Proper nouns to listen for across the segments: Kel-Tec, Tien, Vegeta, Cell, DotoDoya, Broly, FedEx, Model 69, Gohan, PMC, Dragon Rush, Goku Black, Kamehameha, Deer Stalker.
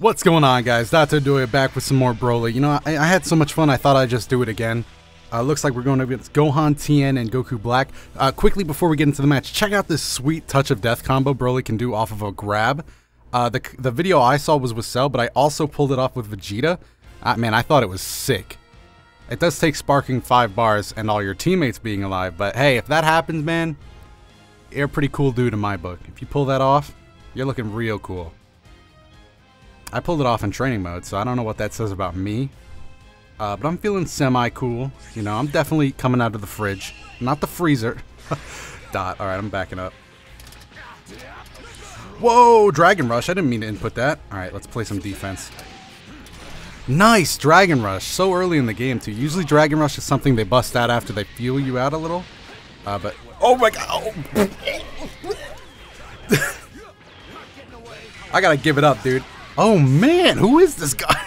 What's going on, guys? DotoDoya back with some more Broly. You know, I had so much fun, I thought I'd just do it again. Looks like we're going against Gohan, Tien, and Goku Black. Quickly, before we get into the match, check out this sweet touch of death combo Broly can do off of a grab. The video I saw was with Cell, but I also pulled it off with Vegeta. Man, I thought it was sick. It does take sparking 5 bars and all your teammates being alive, but hey, if that happens, man, you're a pretty cool dude in my book. If you pull that off, you're looking real cool. I pulled it off in training mode, so I don't know what that says about me. But I'm feeling semi-cool. You know, I'm definitely coming out of the fridge. Not the freezer. Dot. Alright, I'm backing up. Whoa, Dragon Rush. I didn't mean to input that. Alright, let's play some defense. Nice, Dragon Rush. So early in the game, too. Usually Dragon Rush is something they bust out after they feel you out a little. But... oh my god! Oh. I gotta give it up, dude. Oh man, who is this guy?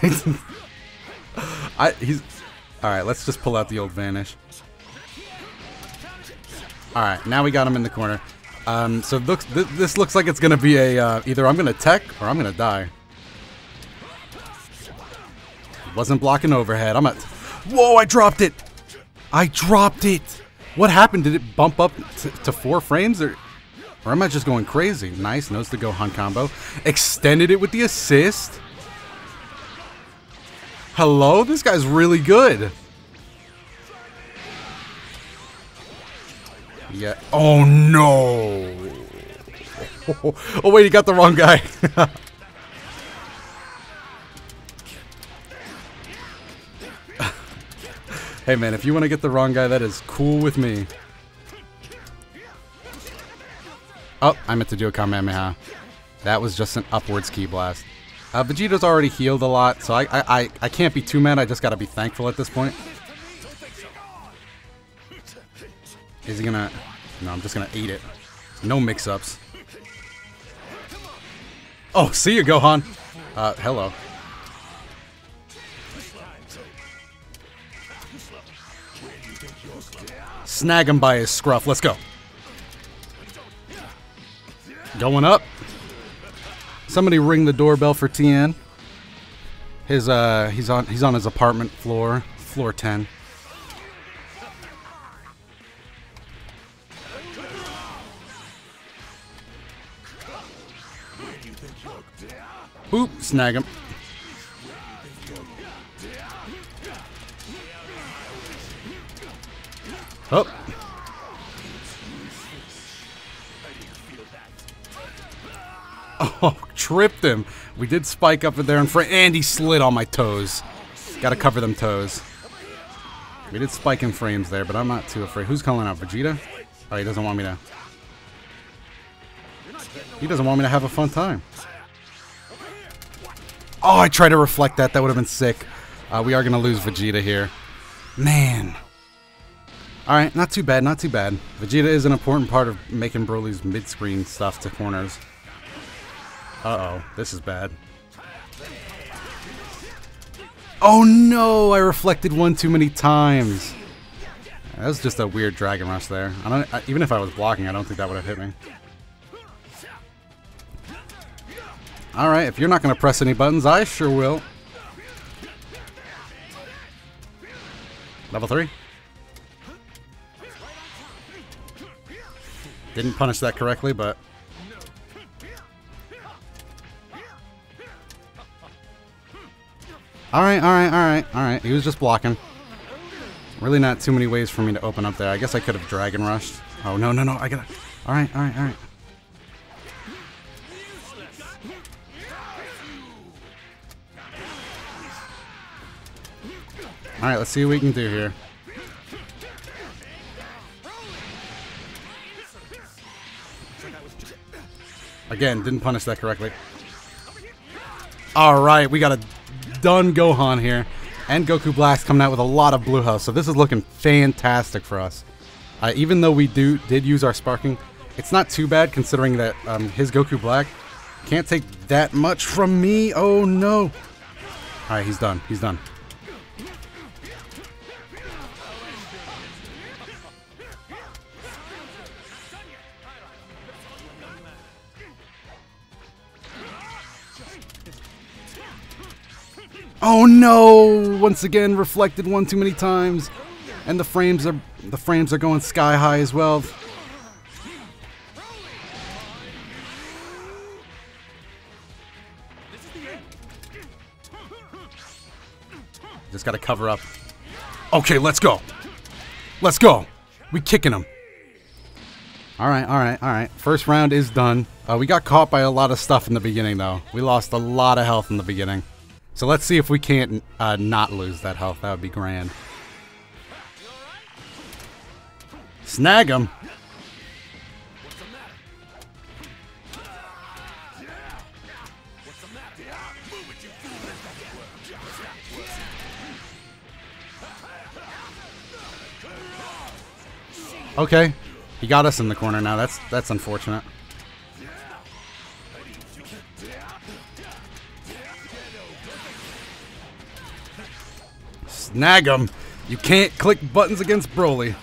Alright, let's just pull out the old vanish. Alright, now we got him in the corner. So this looks like it's gonna be a, either I'm gonna tech or I'm gonna die. Wasn't blocking overhead. Whoa, I dropped it! I dropped it! What happened? Did it bump up to 4 frames? Or am I just going crazy? Nice, knows the Gohan combo. Extended it with the assist. Hello? This guy's really good. Yeah. Oh, no. Oh, wait, he got the wrong guy. Hey, man, if you want to get the wrong guy, that is cool with me. Oh, I meant to do a Kamehameha. That was just an upwards ki blast. Vegeta's already healed a lot, so I can't be too mad. I just gotta be thankful at this point. Is he gonna... no, I'm just gonna eat it. No mix-ups. Oh, see you, Gohan. Hello. Snag him by his scruff. Let's go. Going up. Somebody ring the doorbell for Tien. His he's on his apartment floor, floor 10. Boop, snag him. Oh. Oh, tripped him. We did spike up there in front, and he slid on my toes. Gotta cover them toes. We did spike in frames there, but I'm not too afraid. Who's calling out? Vegeta? Oh, he doesn't want me to... he doesn't want me to have a fun time. Oh, I tried to reflect that. That would have been sick. We are gonna lose Vegeta here. Man. Alright, not too bad, not too bad. Vegeta is an important part of making Broly's mid-screen stuff to corners. Uh-oh, this is bad. Oh no, I reflected one too many times. That was just a weird Dragon Rush there. Even if I was blocking, I don't think that would have hit me. Alright, if you're not going to press any buttons, I sure will. Level 3. Didn't punish that correctly, but... alright, alright, alright, alright. He was just blocking. Really not too many ways for me to open up there. I guess I could have Dragon Rushed. Oh, no, no, no. I gotta... alright, alright, alright. Alright, let's see what we can do here. Again, didn't punish that correctly. Alright, we gotta... done Gohan here, and Goku Black's coming out with a lot of blue house, so this is looking fantastic for us. Even though we did use our sparking, it's not too bad considering that his Goku Black can't take that much from me. Oh no! Alright, he's done. He's done. Oh no! Once again, reflected one too many times, and the frames are going sky high as well. Just gotta cover up. Okay, let's go. Let's go. We kicking him. Alright, alright, alright. First round is done. We got caught by a lot of stuff in the beginning, though. We lost a lot of health in the beginning. So let's see if we can't not lose that health. That would be grand. Snag him. Okay. He got us in the corner now. That's unfortunate. Snag him. You can't click buttons against Broly.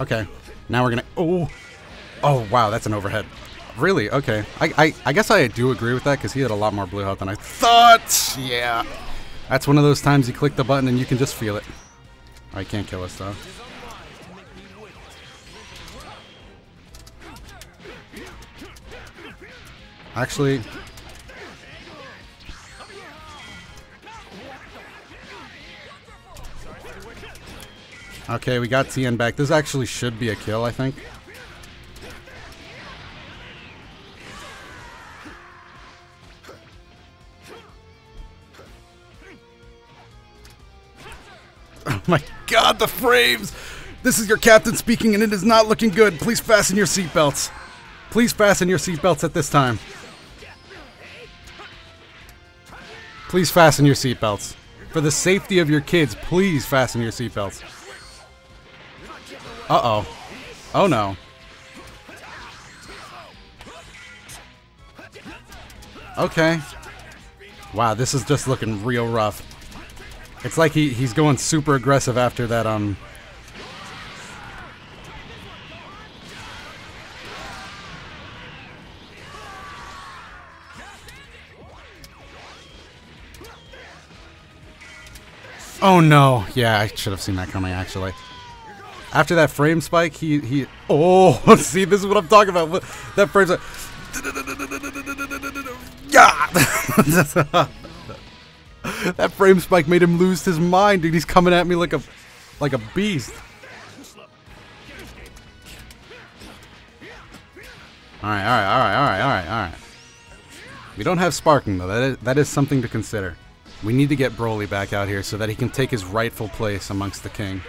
Okay. Now we're gonna... Oh. Oh, wow. That's an overhead. Really? Okay. I guess I do agree with that because he had a lot more blue health than I thought. Yeah. That's one of those times you click the button and you can just feel it. Oh, he can't kill us, though. Actually... Okay, we got Tien back. This actually should be a kill, I think. Oh my god, the frames! This is your captain speaking and it is not looking good. Please fasten your seatbelts. Please fasten your seatbelts at this time. Please fasten your seatbelts. For the safety of your kids, please fasten your seatbelts. Uh-oh. Oh no. Okay. Wow, this is just looking real rough. It's like he's going super aggressive after that, Oh no! Yeah, I should have seen that coming, actually. After that frame spike, he... Oh! See, this is what I'm talking about! That frame spike... Yeah! That frame spike made him lose his mind, dude. He's coming at me like a beast. Alright, alright, alright, alright, alright, alright. We don't have sparking, though. That is something to consider. We need to get Broly back out here so that he can take his rightful place amongst the king.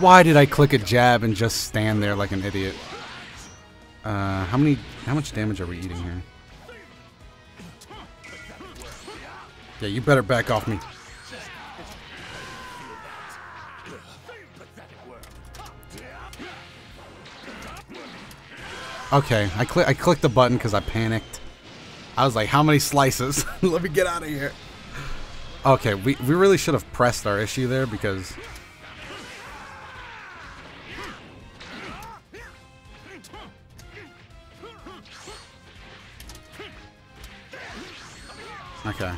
Why did I click a jab and just stand there like an idiot? How much damage are we eating here? Yeah, you better back off me. Okay, I clicked the button because I panicked. I was like, how many slices? Let me get out of here. Okay, we really should have pressed our issue there because... Okay.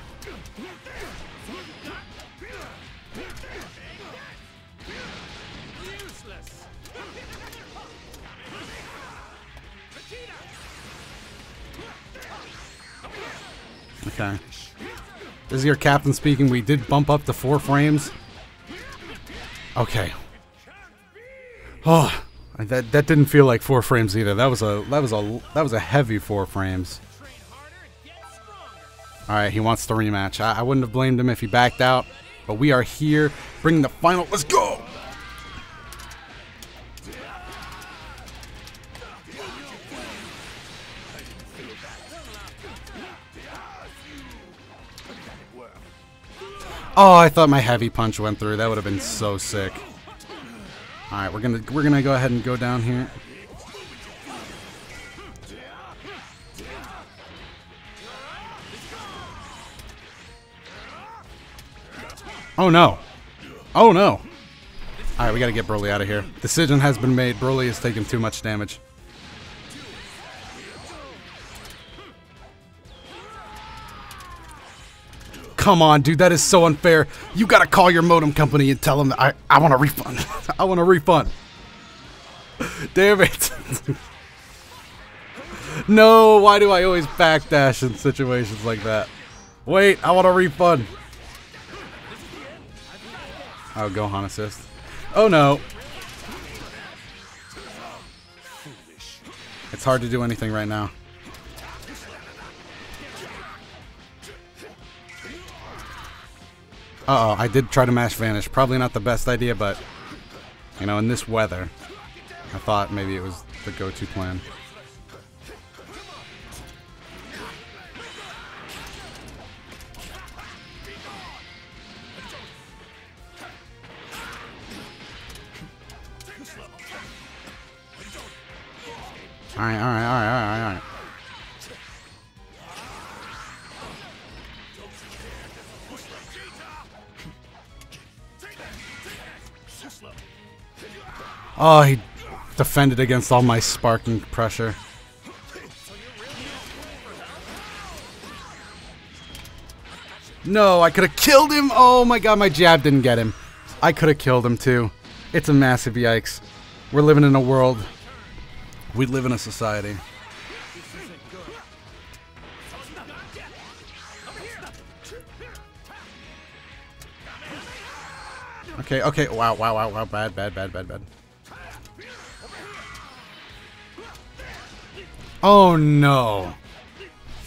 Okay. This is your captain speaking. We did bump up to 4 frames. Okay. Oh, that didn't feel like 4 frames either. That was a heavy 4 frames. Alright, he wants the rematch. I wouldn't have blamed him if he backed out, but we are here, bringing the final. Let's go! Oh, I thought my heavy punch went through. That would have been so sick. Alright, we're gonna go ahead and go down here. Oh no. Oh no. Alright, we gotta get Broly out of here. Decision has been made. Broly has taken too much damage. Come on, dude, that is so unfair. You gotta call your modem company and tell them that I want a refund. I want a refund. Damn it. No, why do I always backdash in situations like that? Wait, I want a refund. Oh, Gohan assist. Oh no. It's hard to do anything right now. Uh-oh, I did try to mash Vanish. Probably not the best idea, but, you know, in this weather, I thought maybe it was the go-to plan. Alright, alright, alright, alright, alright. Oh, he defended against all my sparking pressure. No, I could have killed him! Oh my god, my jab didn't get him. I could have killed him too. It's a massive yikes. We're living in a world. We live in a society. Okay, okay, wow, wow, wow, wow, bad, bad, bad, bad, bad. Oh no.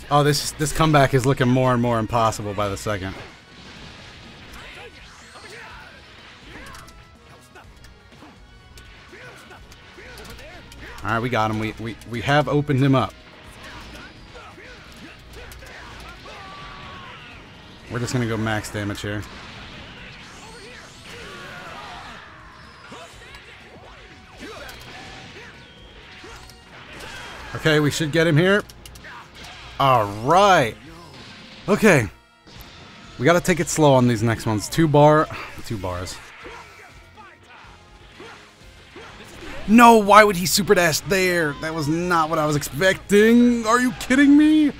Oh, this comeback is looking more and more impossible by the second. All right, we got him. We have opened him up. We're just gonna go max damage here. Okay, we should get him here. All right. Okay. We gotta take it slow on these next ones. Two bars. No, why would he super dash there? That was not what I was expecting. Are you kidding me?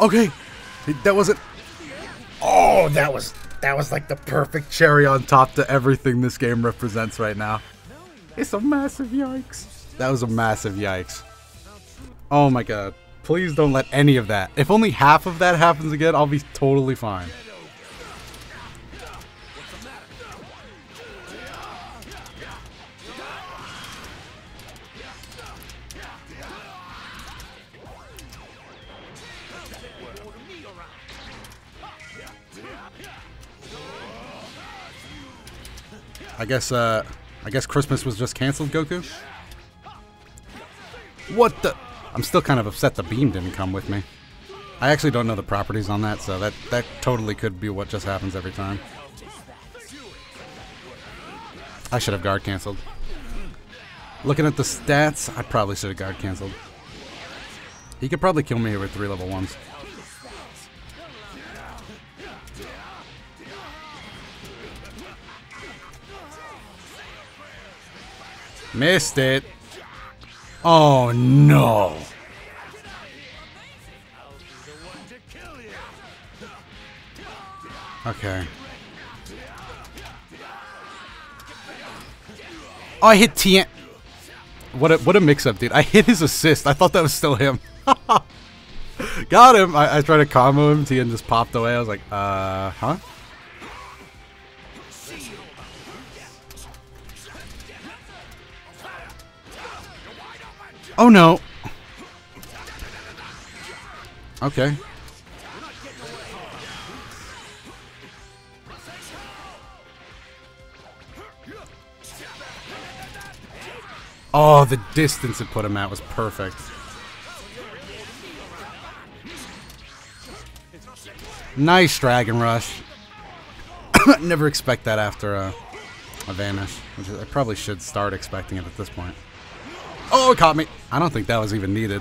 Okay. That wasn't... Oh, that was like the perfect cherry on top to everything this game represents right now. It's a massive yikes. That was a massive yikes. Oh my god. Please don't let any of that. If only half of that happens again, I'll be totally fine. I guess Christmas was just canceled, Goku? What the? I'm still kind of upset the beam didn't come with me. I actually don't know the properties on that, so that totally could be what just happens every time. I should have guard canceled. Looking at the stats, I probably should have guard canceled. He could probably kill me here with 3 level 1s. Missed it. Oh no. Okay. Oh, I hit Tien. What a mix-up, dude. I hit his assist. I thought that was still him. Got him. I tried to combo him. Tien just popped away. I was like, huh? Oh no! Okay. Oh, the distance it put him at was perfect. Nice Dragon Rush. Never expect that after a Vanish, which I probably should start expecting it at this point. Oh, it caught me. I don't think that was even needed.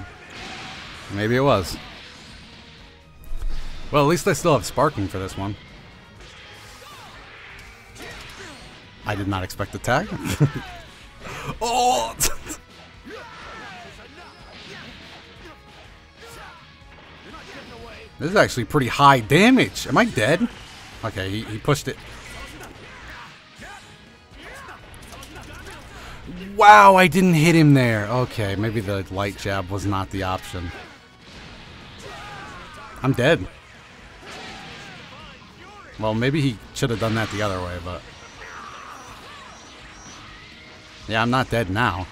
Maybe it was. Well, at least I still have sparking for this one. I did not expect the tag. Oh! This is actually pretty high damage. Am I dead? Okay, he pushed it. Wow, I didn't hit him there. Okay, maybe the light jab was not the option. I'm dead. Well, maybe he should have done that the other way, but... yeah, I'm not dead now.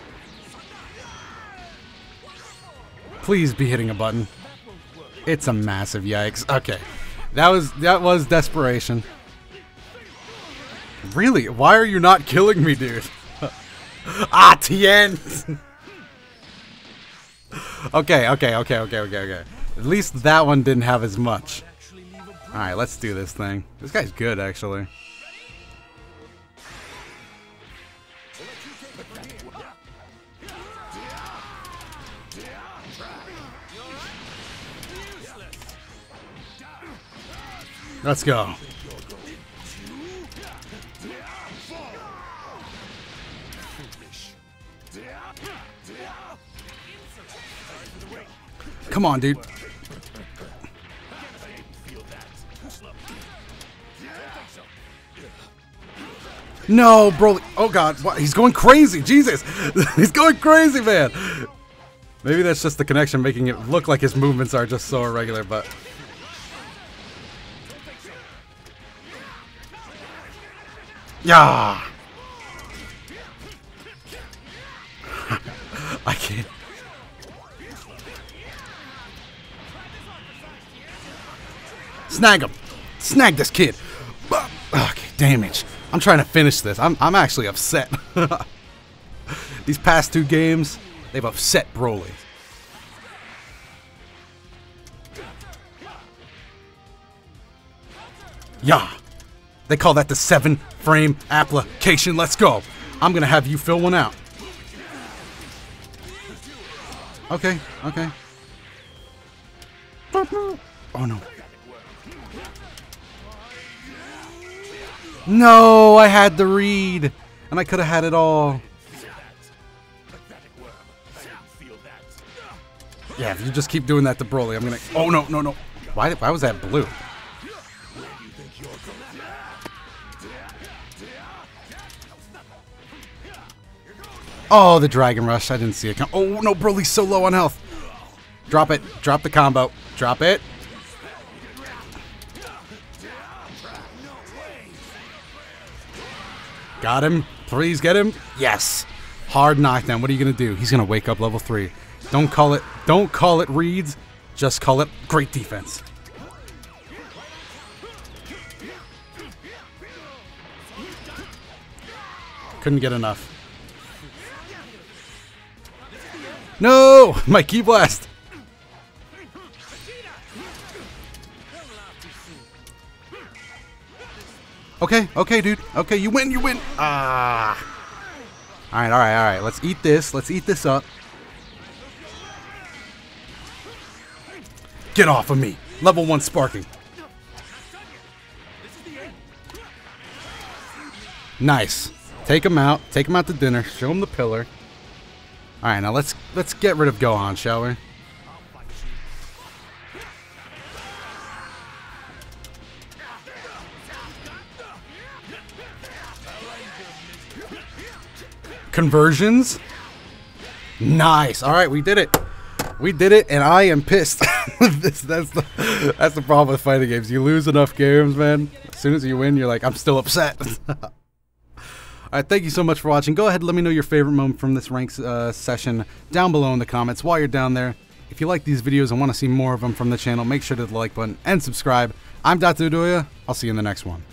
Please be hitting a button. It's a massive yikes. Okay. That was desperation. Really? Why are you not killing me, dude? Ah, Tien! Okay. At least that one didn't have as much. Alright, let's do this thing. This guy's good, actually. Let's go. Come on, dude. No, Broly. Oh, God. He's going crazy. Jesus. He's going crazy, man. Maybe that's just the connection making it look like his movements are just so irregular, but... yeah. I can't. Snag him. Snag this kid. Okay, damage. I'm trying to finish this. I'm actually upset. These past two games, they've upset Broly. Yeah. They call that the 7-frame application. Let's go. I'm going to have you fill one out. Okay. Oh, no. No, I had the read. And I could have had it all. Yeah, if you just keep doing that to Broly, I'm going to... oh, no. Why was that blue? Oh, the Dragon Rush. I didn't see it come. Oh, no, Broly's so low on health. Drop it. Drop the combo. Drop it. Got him. Please get him. Yes. Hard knockdown. What are you going to do? He's going to wake up level 3. Don't call it reads. Just call it great defense. Couldn't get enough. No! My key blast! Okay, dude. Okay, you win! Ah! Alright. Let's eat this. Let's eat this up. Get off of me! Level 1 sparking. Nice. Take him out. Take him out to dinner. Show him the pillar. All right, now let's get rid of Gohan, shall we? Conversions? Nice. All right, we did it. We did it, and I am pissed. that's the problem with fighting games. You lose enough games, man. As soon as you win, you're like, I'm still upset. Alright, thank you so much for watching. Go ahead and let me know your favorite moment from this ranked session down below in the comments. While you're down there, if you like these videos and want to see more of them from the channel, make sure to hit the like button and subscribe. I'm DotoDoya. I'll see you in the next one.